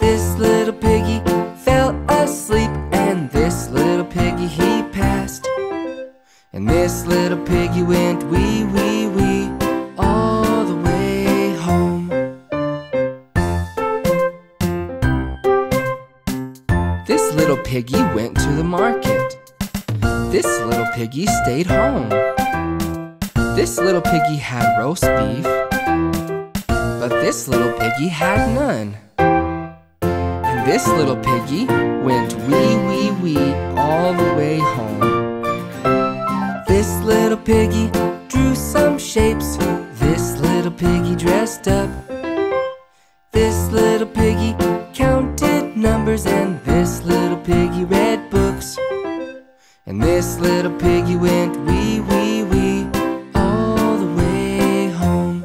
This little piggy fell asleep, and this little piggy, he passed. This little piggy went to the market. This little piggy stayed home. This little piggy had roast beef, but this little piggy had none. And this little piggy went wee, wee, wee all the way home. This little piggy drew some shapes. This little piggy dressed up. This little piggy counted numbers, and this little piggy read books. And this little piggy went wee, wee, wee all the way home.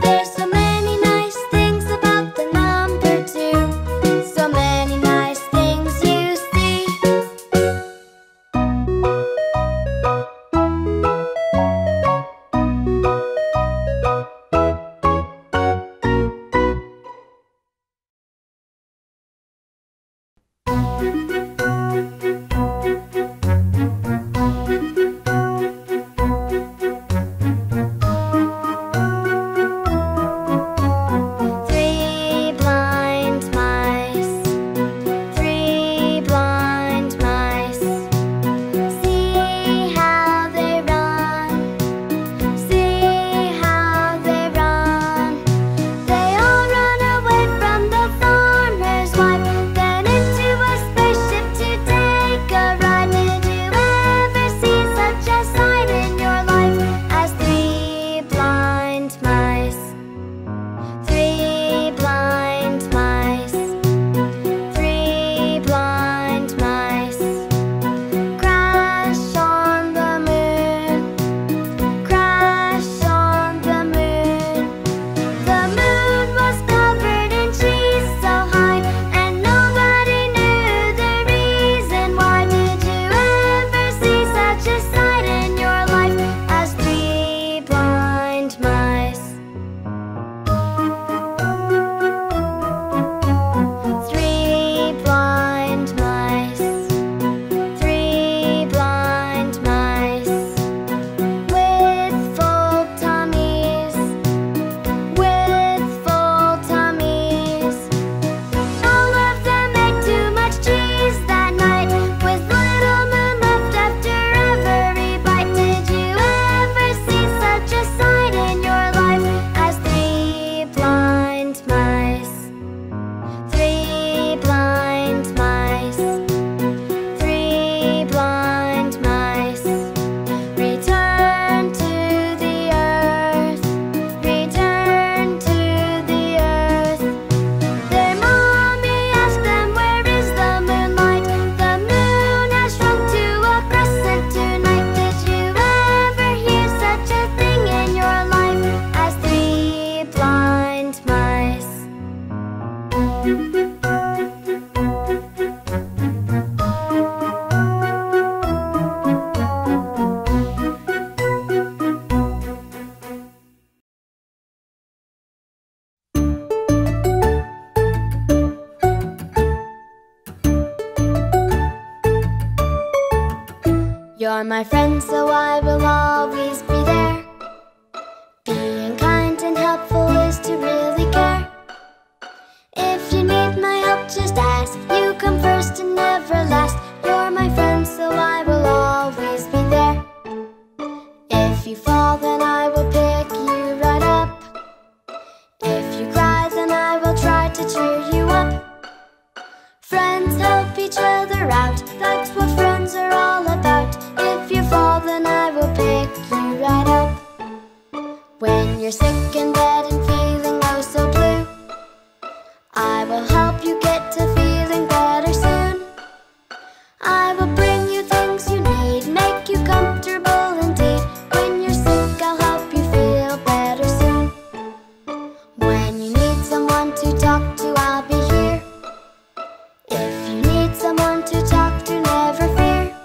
There's so many nice You're my friend, so I will always be there. Being kind and helpful is to really care. If you need my help, just ask. You come first and never last. You're my friend, so I will always be there. If you fall, then I will pick you right up. If you cry, then I will try to cheer you up. Friends help each other out. That's what friends are all about. If you fall, then I will pick you right up. When you're sick in bed and feeling oh so blue, I will help you get to feeling better soon. I will bring you things you need, make you comfortable indeed. When you're sick, I'll help you feel better soon. When you need someone to talk to, I'll be here. If you need someone to talk to, never fear.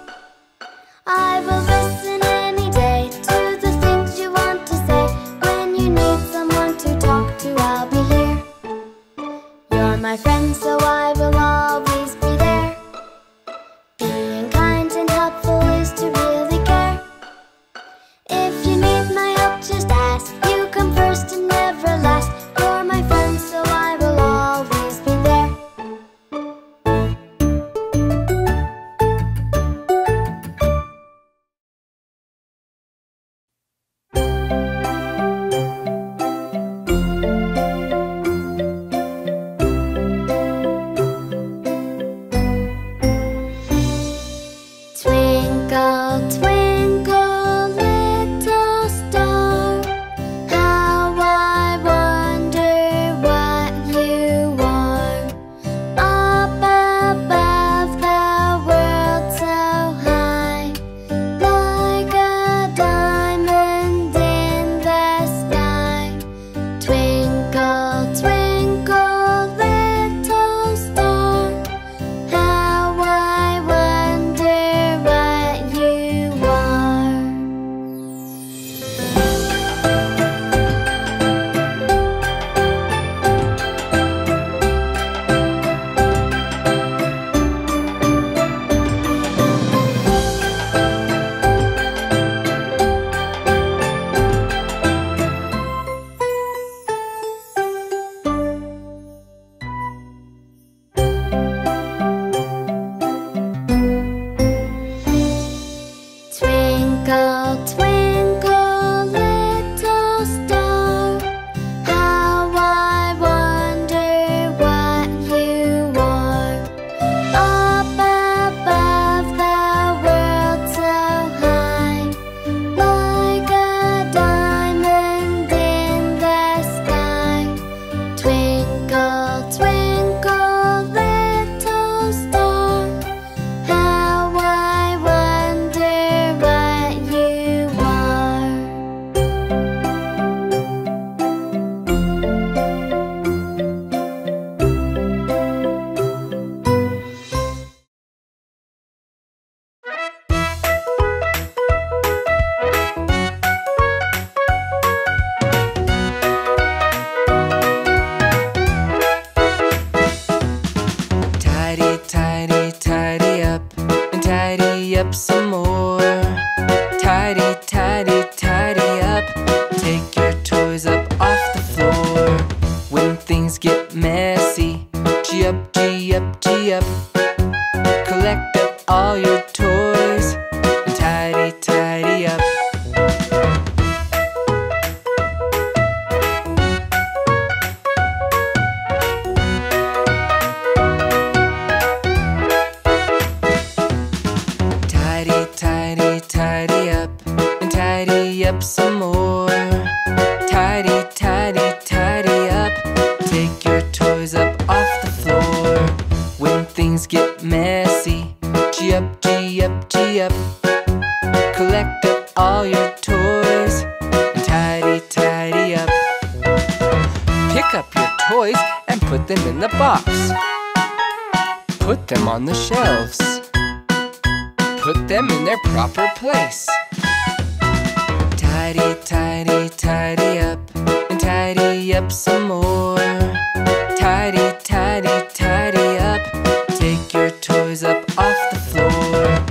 I will listen any day to the things you want to say. When you need someone to talk to, I'll be here. You're my friend, so I will always be there. Being kind and helpful is to really care. If you need my help, just ask. You come first and never last. You're my friend, so I will always be there. Pick your toys up off the floor. When things get messy, gee-up, gee-up, gee-up. Collect up all your toys and tidy, tidy up. Pick up your toys and put them in the box. Put them on the shelves. Put them in their proper place. Tidy, tidy, tidy up, and tidy up some more. Tidy, tidy, tidy up, take your toys up off the floor.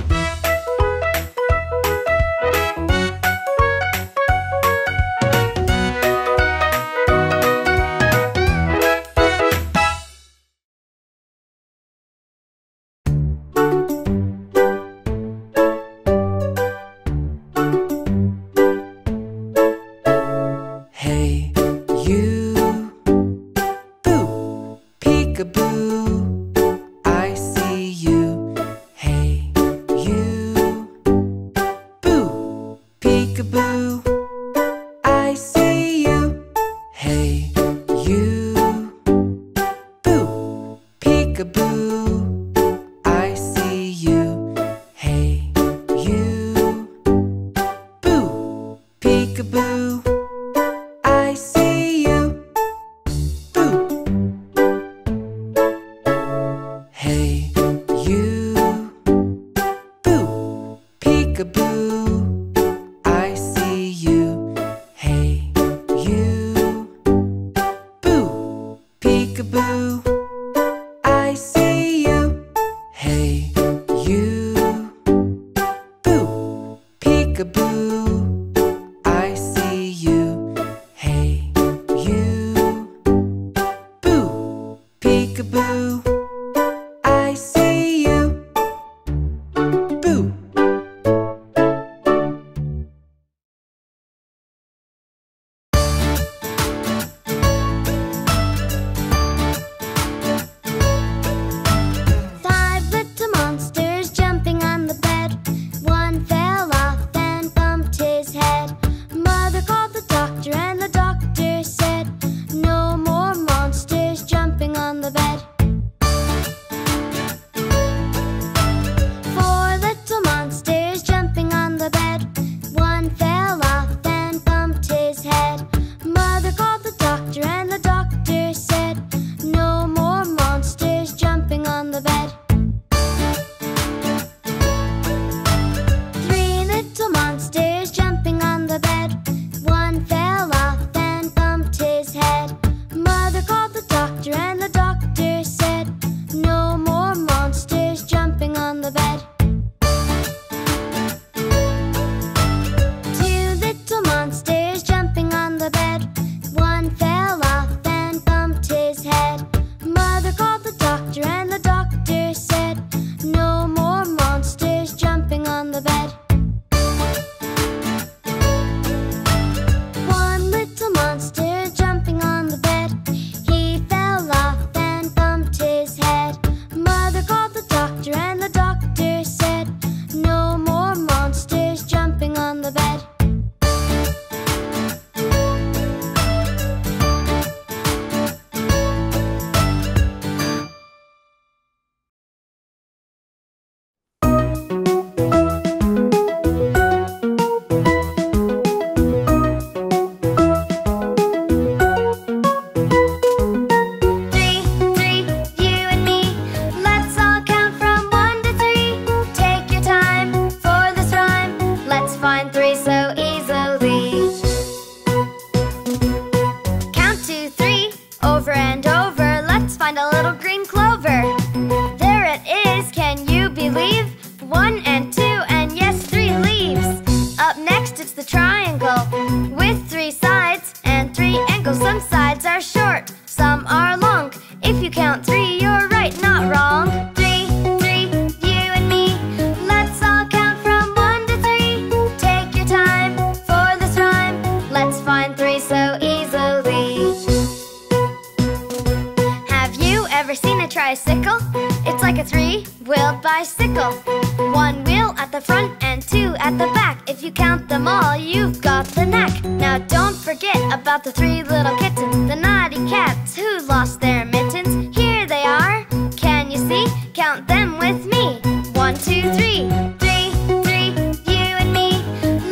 About the three little kittens, the naughty cats who lost their mittens. Here they are. Can you see? Count them with me. 1, 2, 3. 3, 3, you and me.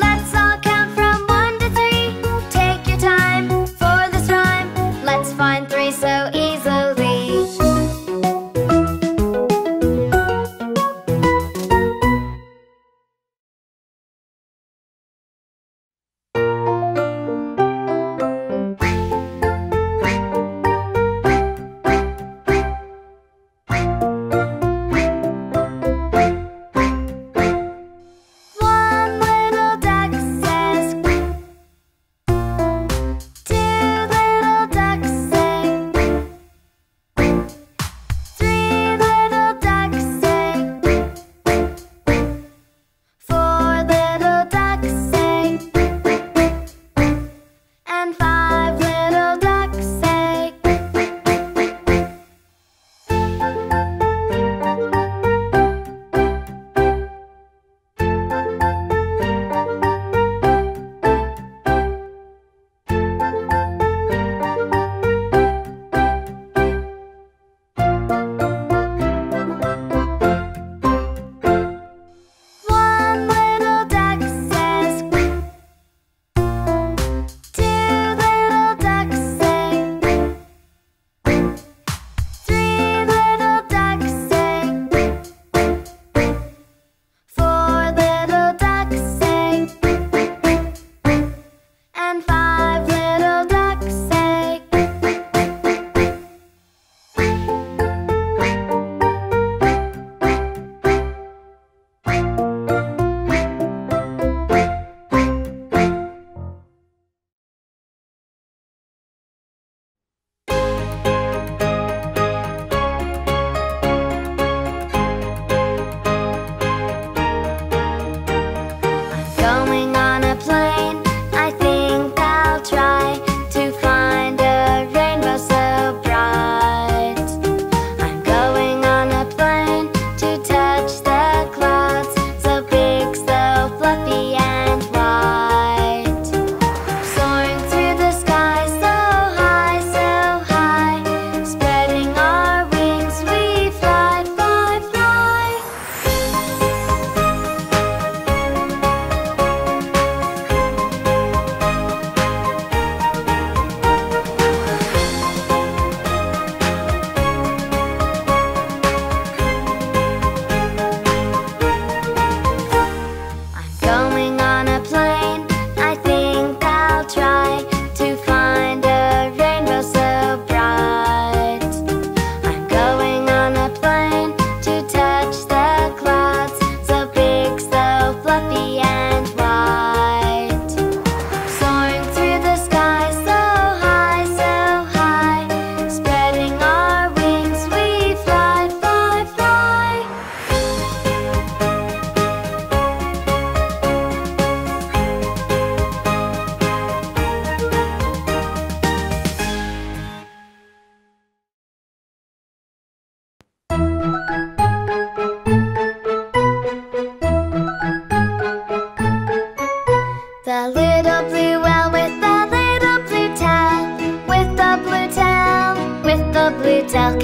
Let's all count from 1 to 3. Take your time for this rhyme. Let's find 3 so easily.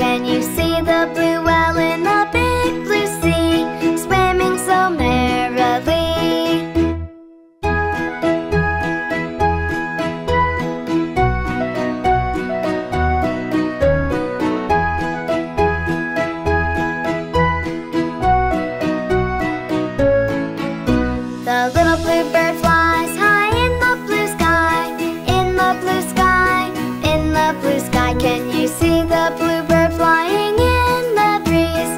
Can you see the bluebird flying in the breeze?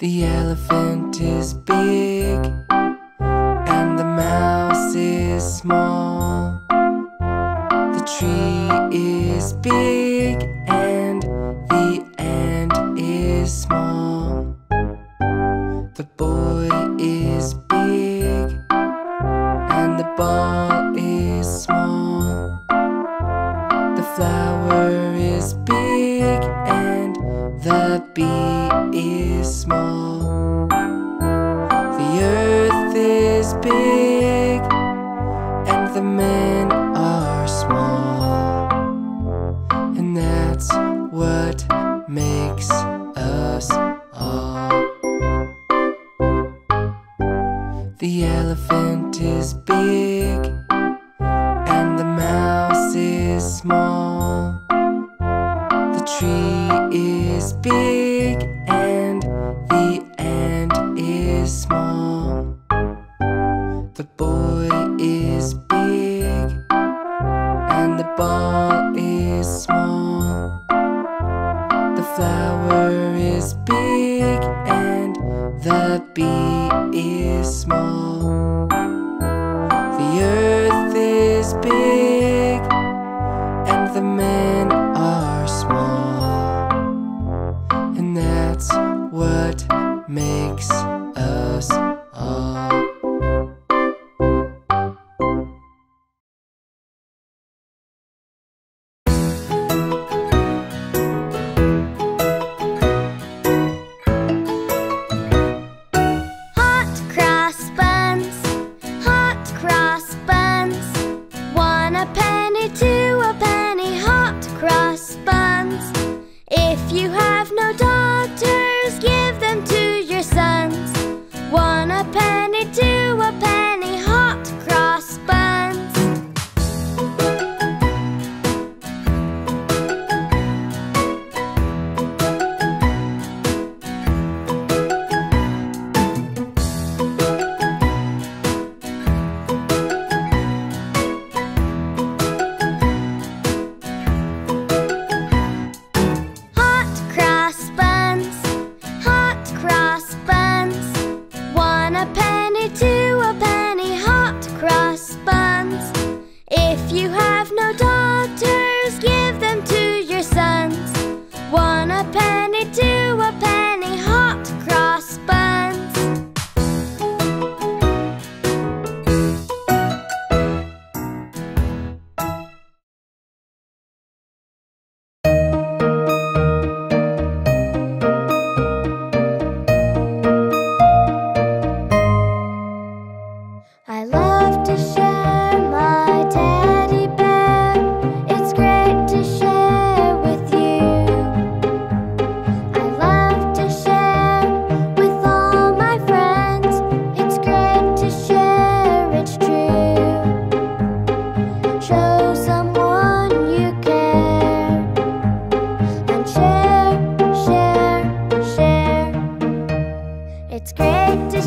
The elephant is big and the mouse is small. The tree is big and the ant is small. The boy is big and the ball is small. The flower is big and the bee is small. The earth is big and the men are small. And that's what makes us all. The elephant is big and the mouse is small. The tree is big and the ant is small. The boy is big and the ball is small. The flower is big and the bee is small. The earth is big and the men are small. And that's what makes us all.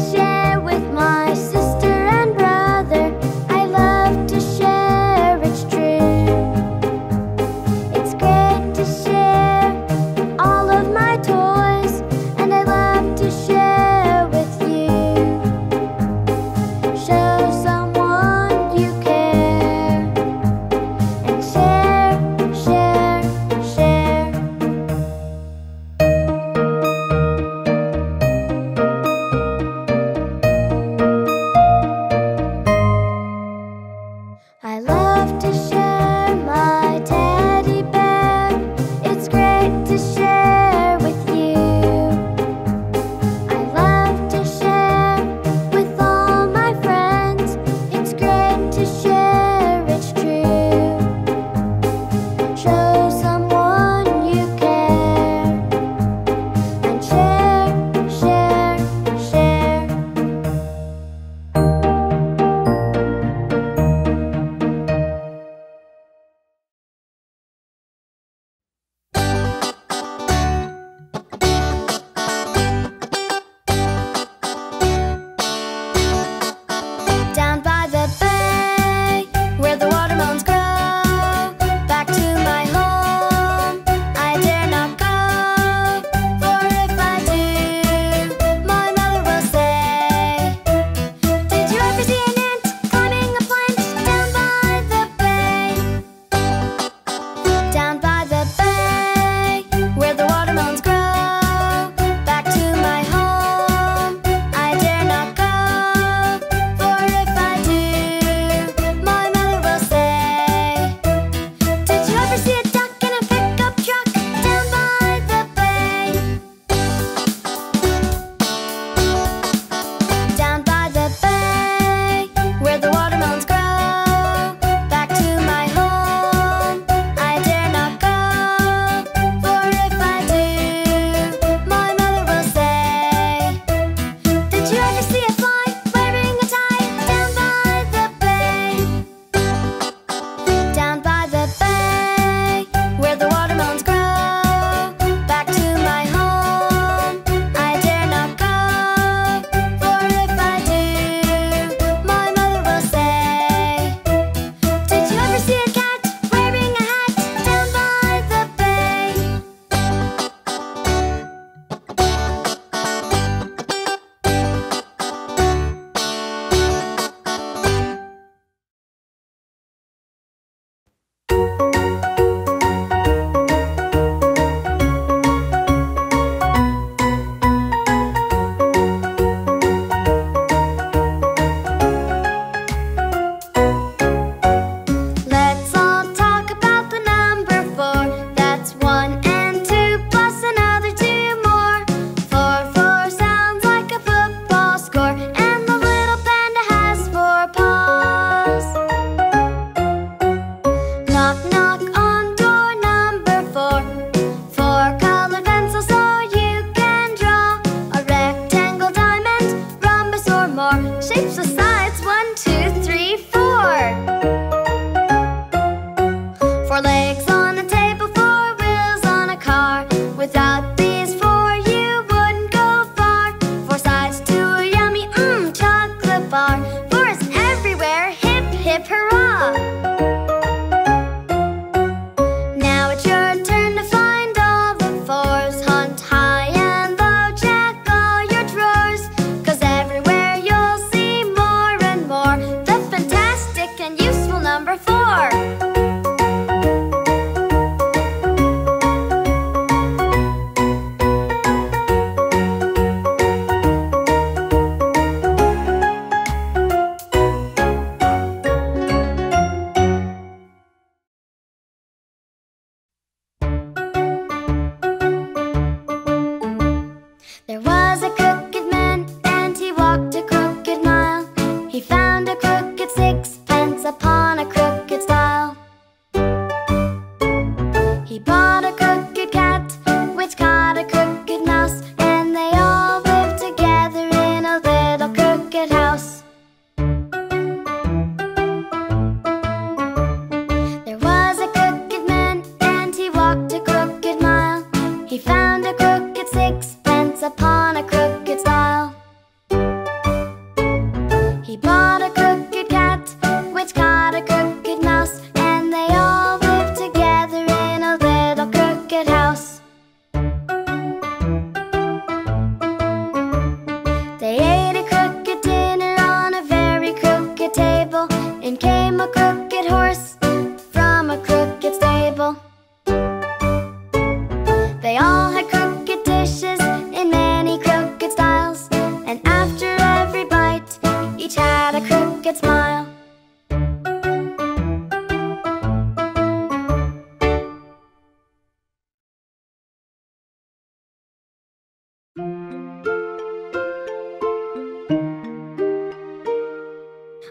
Share with my sister and brother. I love to share. found a crooked sixpence upon a crooked stile. He bought a crooked cat, which caught a crooked mouse, and they all lived together in a little crooked house. There was a crooked man, and he walked a crooked mile. He found a crooked sixpence upon a crooked stile. He bought a crooked cat, which caught a crooked mouse, and they all lived together in a little crooked house. They ate a crooked dinner on a very crooked table, and came a crooked horse from a crooked stable. They all had crooked dishes in many crooked styles, and after every bite, each had a crooked smile.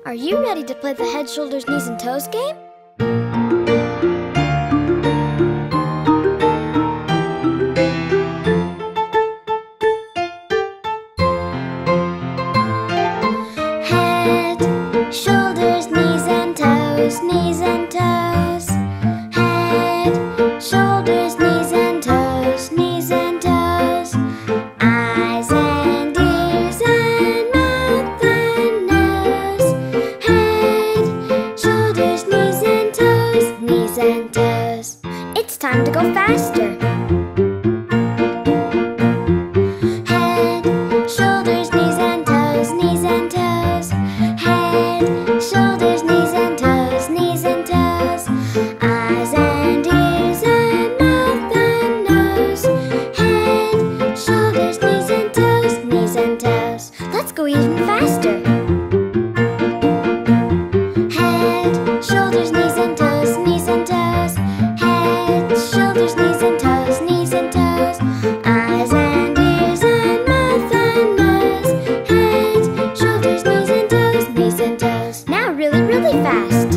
Are you ready to play the head, shoulders, knees, and toes game? Knees and toes, head, shoulders, knees and toes, knees and toes, eyes and ears and mouth and nose, head, shoulders, knees and toes, knees and toes. It's time to go faster. Head, shoulders, knees and toes, knees and toes, head, shoulders, knees and toes, knees and toes, eyes and ears and mouth and nose, head, shoulders, knees and toes, knees and toes. Let's go even faster. Head, shoulders, knees and toes, knees and toes, head, shoulders, knees and toes, knees and toes, eyes and ears and mouth and nose, head, shoulders, knees and toes, knees and toes. Now really, really fast.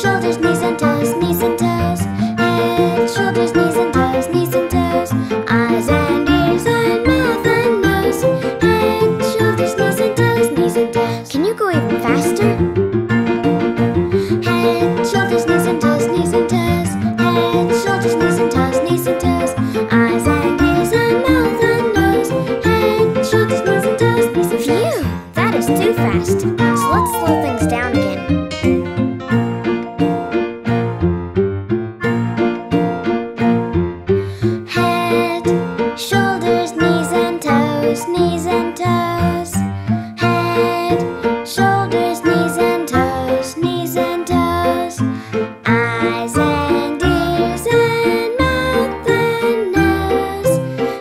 Shoulders, knees and toes, knees and toes, head, shoulders, knees and toes, knees and toes, eyes and ears and mouth and nose, head, shoulders, knees and toes, knees and toes. Can you go even faster? Head, shoulders, knees and toes, knees and toes, head, shoulders, knees and toes, knees and toes, eyes and ears and mouth and nose, head, shoulders, knees and toes, knees and toes. Phew! That is too fast. So let's slow things down again. Knees and toes, head, shoulders, knees and toes, knees and toes, eyes and ears and mouth and nose,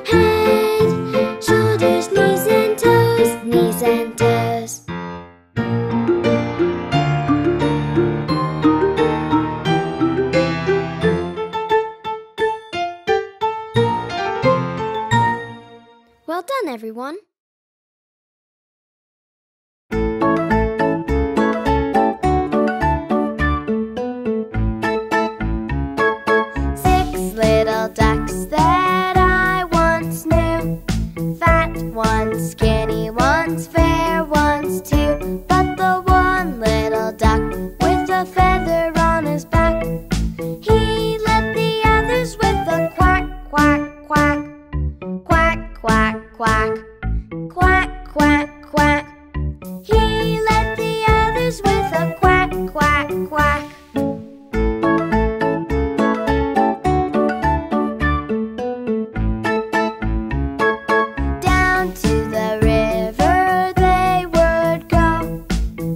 head, shoulders, knees and toes, knees and toes. Well done, everyone. Six little ducks that I once knew. Fat one, skinny one's fair one's too. But the one little duck with a feather on his back, he led the others with a quack, quack, quack. Quack, quack, quack, quack, quack, quack. He led the others with a quack, quack, quack. Down to the river they would go,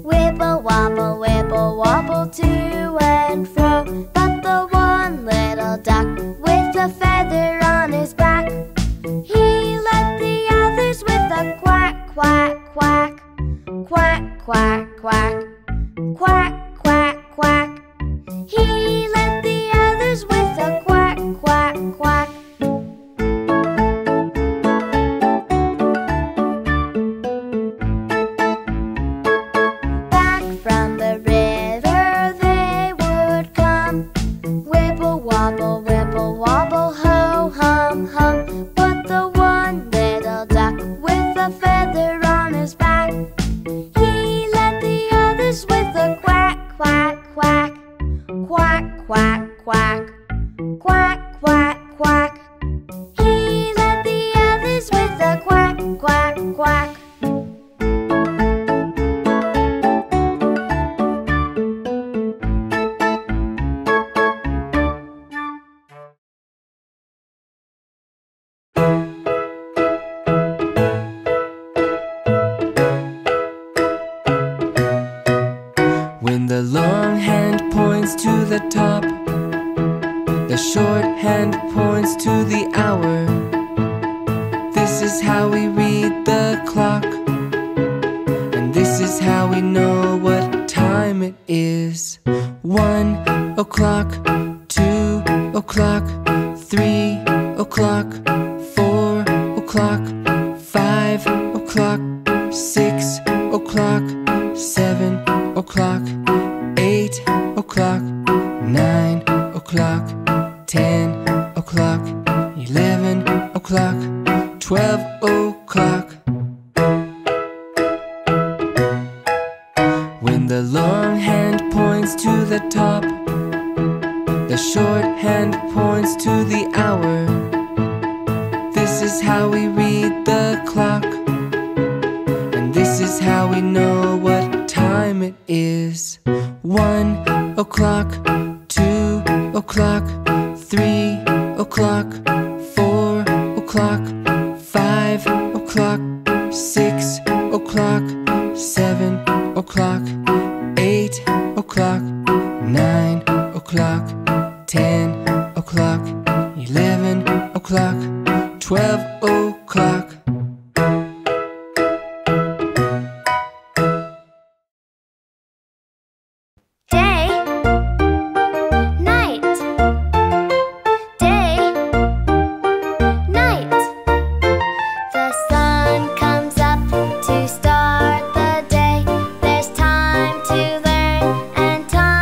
wibble, wobble, wibble, wobble to and fro. But the one little duck with a feather on his back, he led the others with a quack, quack, quack, quack, quack, quack, quack, quack, quack. He led the others with a quack, quack, quack. seconds to the hour. This is how we read the clock, and this is how we know what time it is. 1 o'clock, 2 o'clock, 3 o'clock, 4 o'clock, 5 o'clock, 6 o'clock, 7 o'clock, 8 o'clock, 9 o'clock, 10 o'clock, 11 o'clock, 12 o'clock. When the long hand points to the top, the short hand points to the hour. This is how we read the clock, and this is how we know what time it is. 1 o'clock, 2 o'clock, 3 o'clock, 4 o'clock, 5 o'clock, 6 o'clock, 7 o'clock, 8 o'clock, 9 o'clock, 10 o'clock, 11 o'clock, 12 o'clock. Time to learn and time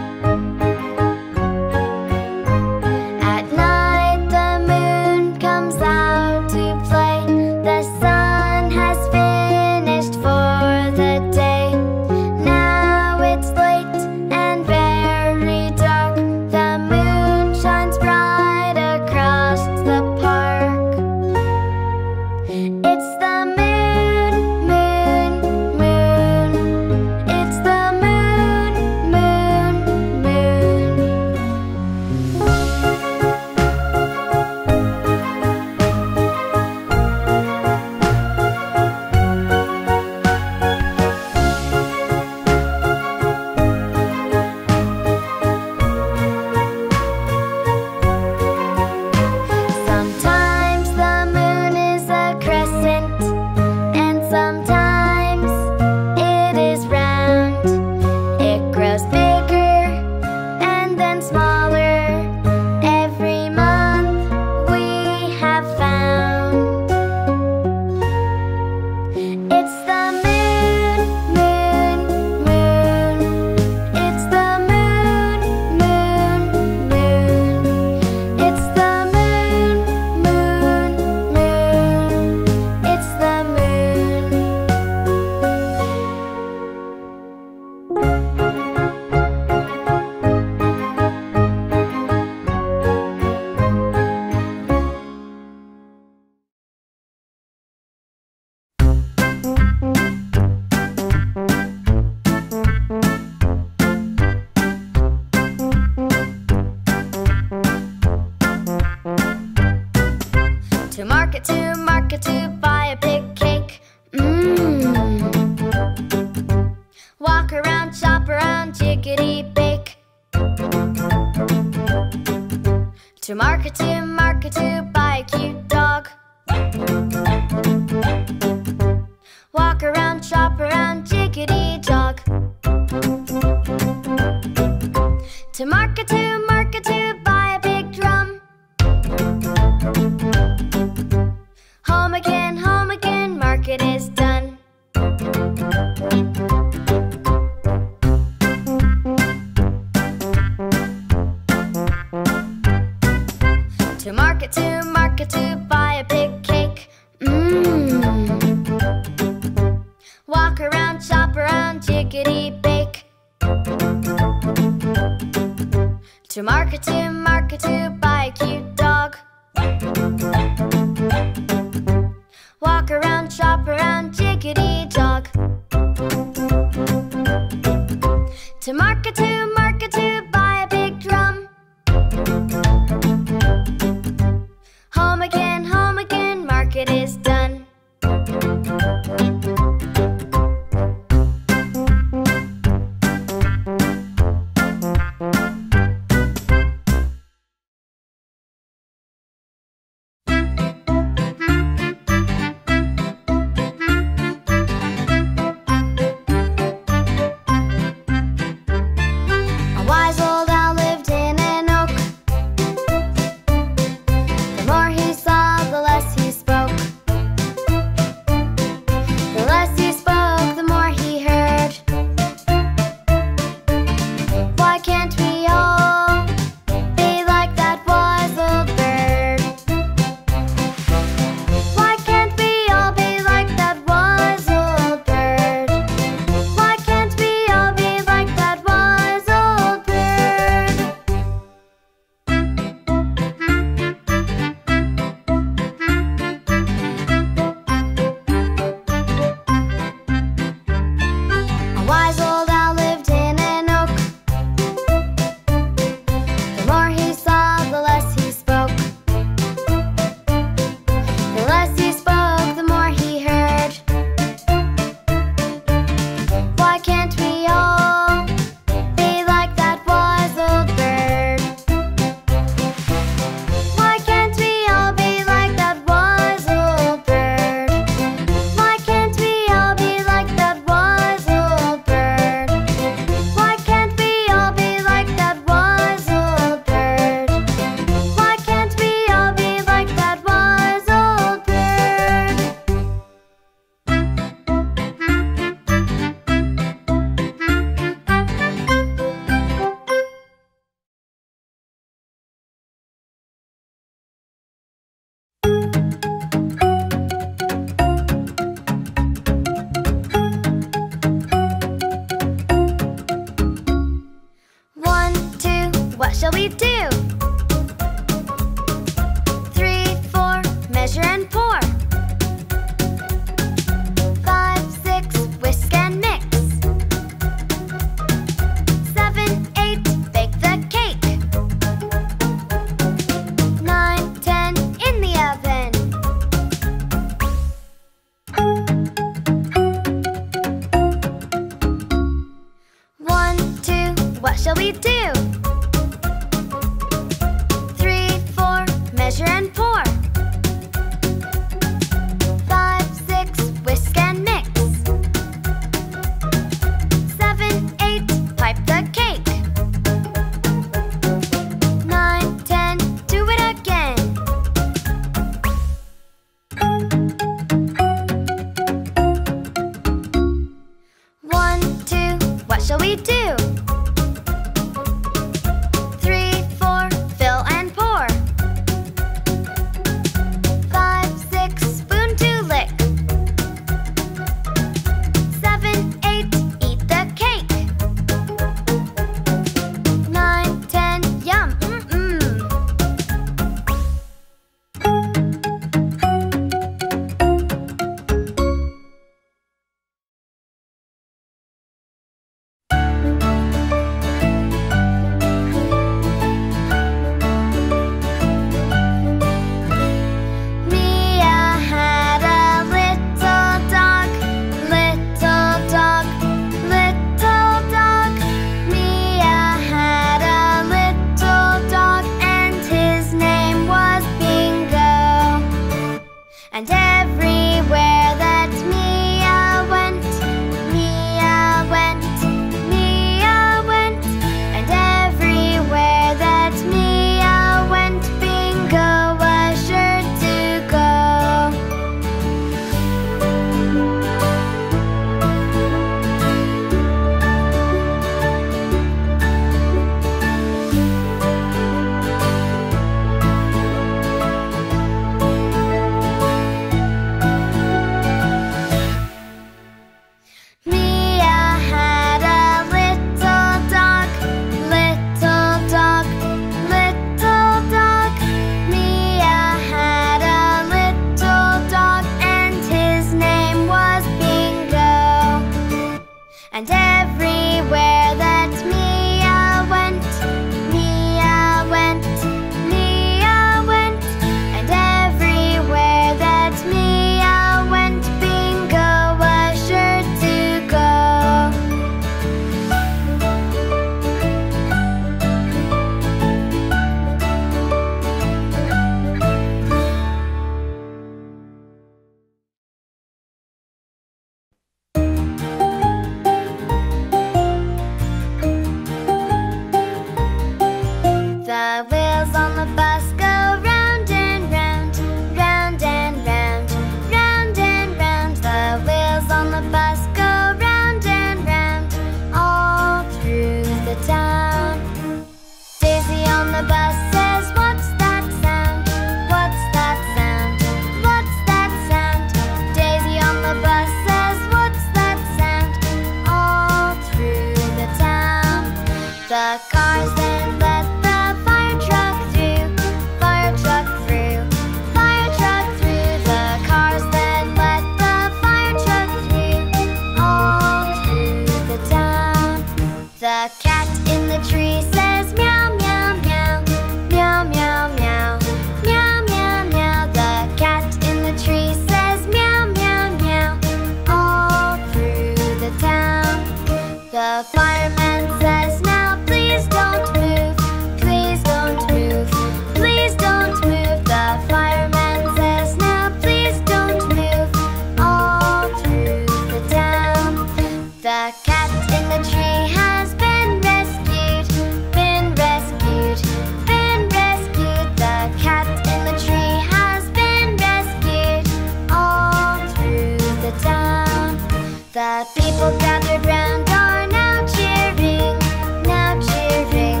The people gathered round are now cheering, now cheering,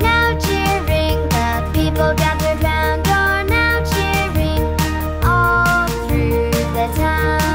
now cheering. The people gathered round are now cheering all through the town.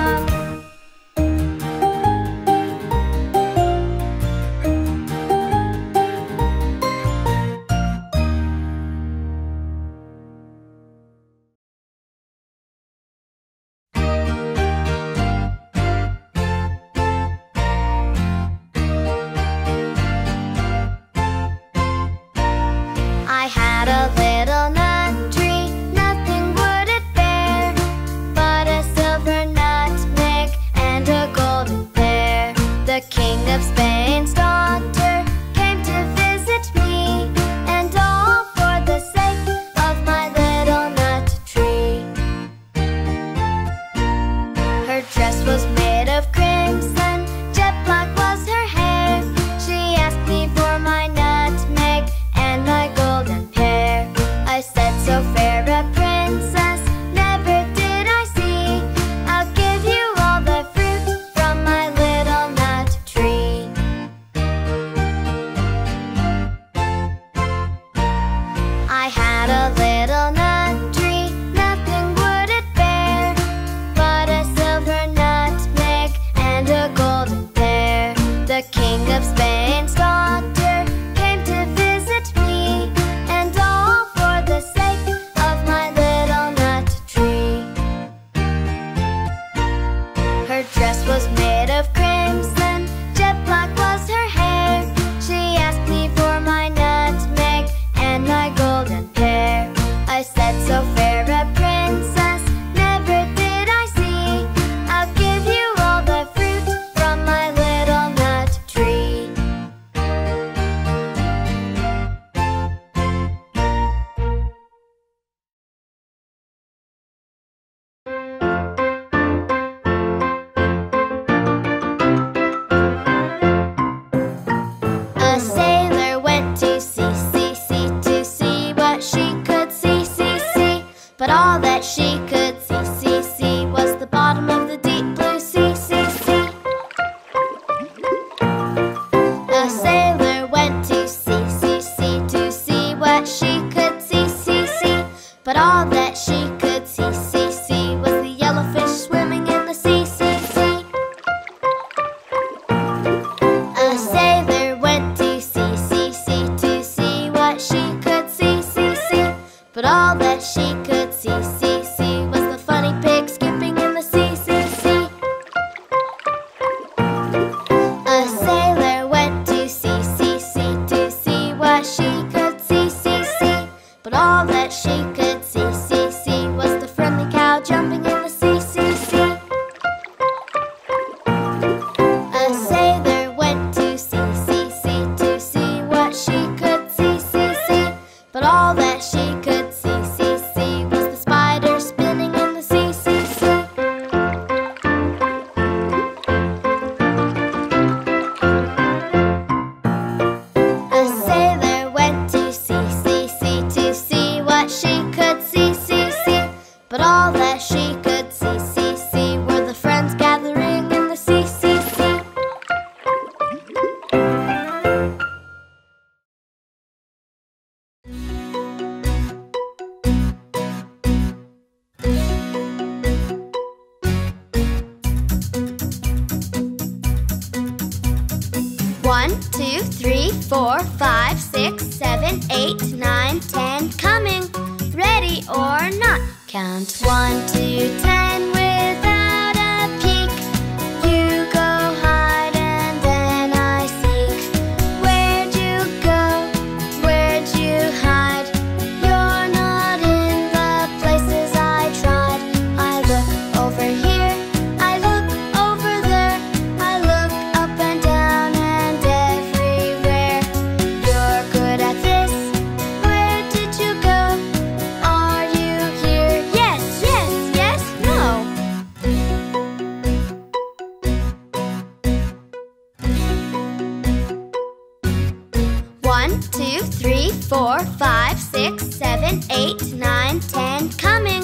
Coming,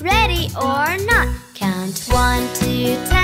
ready or not. Count 1, 2, 10.